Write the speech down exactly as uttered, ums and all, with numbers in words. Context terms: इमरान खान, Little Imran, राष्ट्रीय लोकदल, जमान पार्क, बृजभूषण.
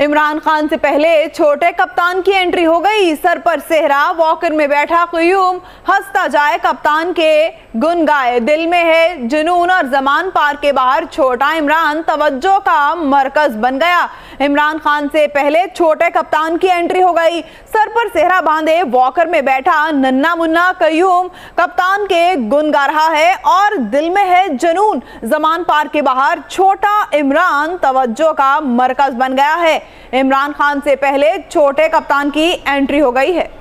इमरान खान से पहले छोटे कप्तान की एंट्री हो गई। सर पर सेहरा, वॉकर में बैठा क्यूम, हंसता जाए कप्तान के गुन गाए। दिल में है जुनून और जमान पार्क के बाहर छोटा इमरान तवज्जो का मरकज बन गया। इमरान खान से पहले छोटे कप्तान की एंट्री हो गई। सर पर सेहरा बांधे वॉकर में बैठा नन्ना मुन्ना क्यूम कप्तान के गुन गा रहा है और दिल में है जुनून। जमान पार्क के बाहर छोटा इमरान तवज्जो का मरकज बन गया है। इमरान खान से पहले छोटे कप्तान की एंट्री हो गई है।